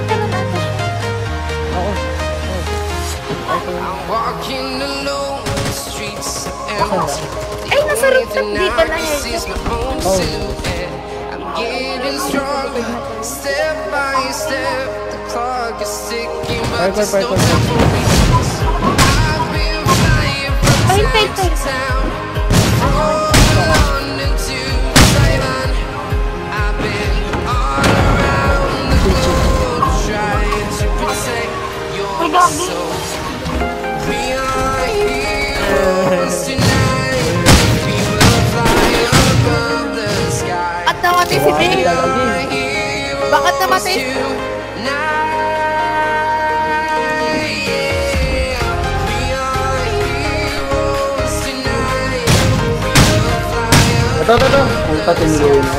Nakakatawa natin. Oo. Ay, nasa rooftop dito na headset. At namatay si Dave. Bakit namatay? Ito. Ang patindi na.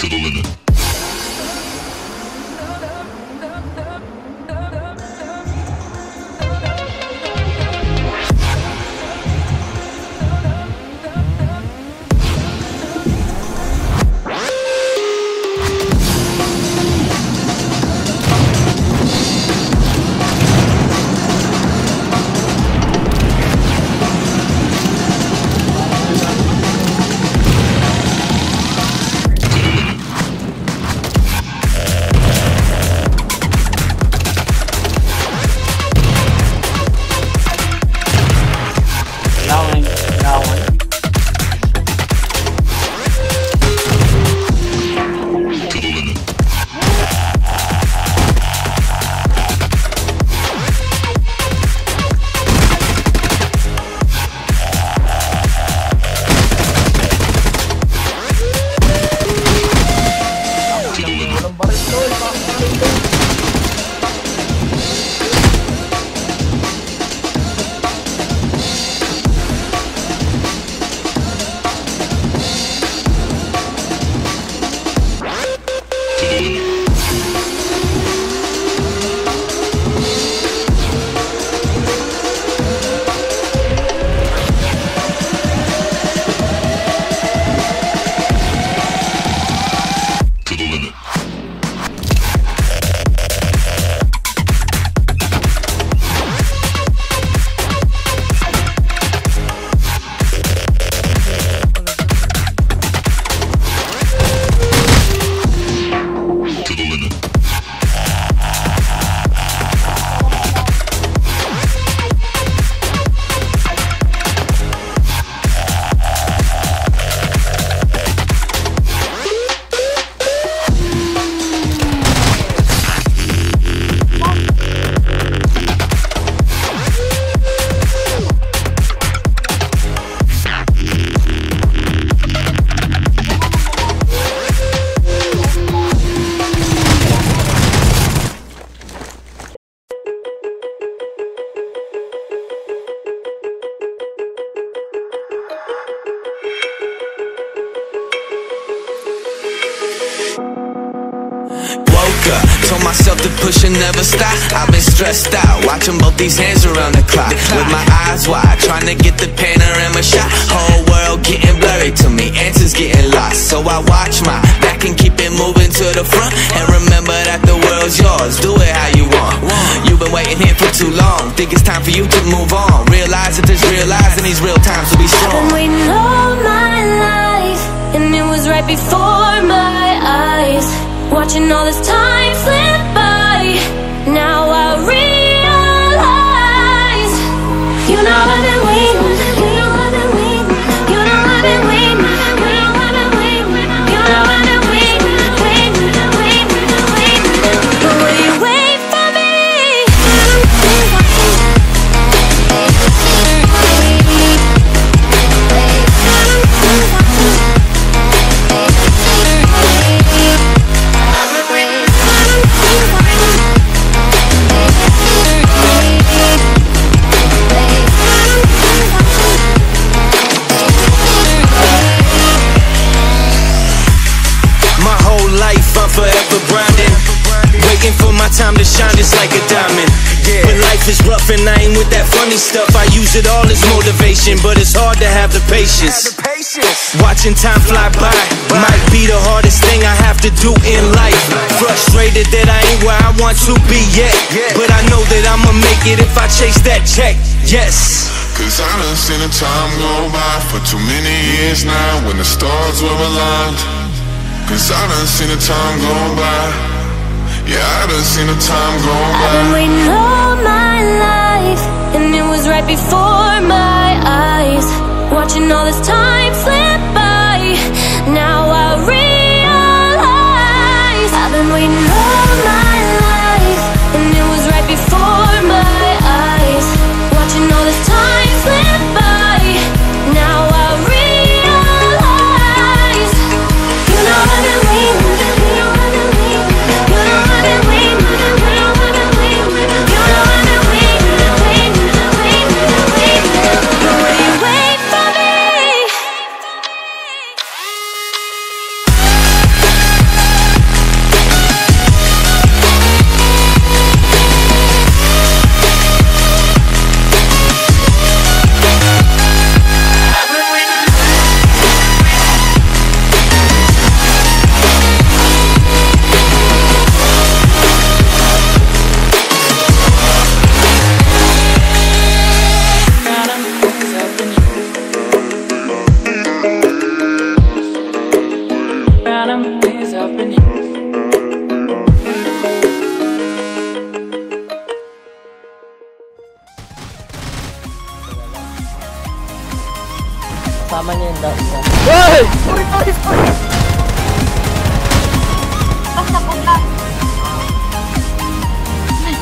To the limit. Told myself to push and never stop. I've been stressed out, watching both these hands around the clock, with my eyes wide, trying to get the panorama shot. Whole world getting blurry to me, answers getting lost. So I watch my back and keep it moving to the front, and remember that the world's yours, do it how you want. You've been waiting here for too long, think it's time for you to move on. Realize that there's real lies and these real times will be strong. I've been waiting all my life, and it was right before my eyes, watching all this time slip by. Now I realize, you know I've been waiting, you know I've been waiting, you know I've been waiting, you know I've been waiting, you know I've been waiting, waiting, waiting, waiting. But will you wait for me? Forever grinding, waiting for my time to shine just like a diamond. When life is rough and I ain't with that funny stuff, I use it all as motivation, but it's hard to have the patience. Watching time fly by might be the hardest thing I have to do in life. Frustrated that I ain't where I want to be yet, but I know that I'ma make it if I chase that check. Yes, cause I done seen the time go by for too many years now, when the stars were aligned. Cause I done seen the time go by. Yeah, I done seen the time go by. I've been waiting all my life, and it was right before my eyes, watching all this time slip by. Now I realize, I've been waiting all my life, and it was right before my eyes, watching all this time slip by. Now I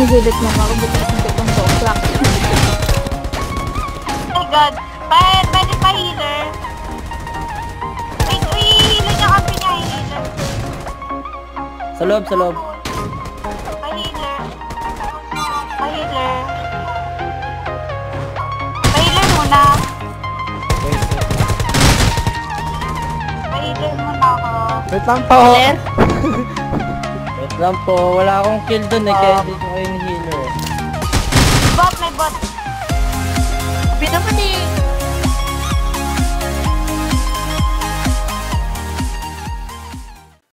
nag-edit mo ako, bukas nito itong soklak. Oh God, man, pwede pa healer. Wait, healer niya kami niya, healer. Sa loob, sa loob. Pa-healer. Pa-healer. Pa-healer muna. Pa-healer muna ako. Wait lang po. Wait lang po, wala akong kill dun eh, kaya dito ko yung healer eh. Bot, may bot! Pinapati!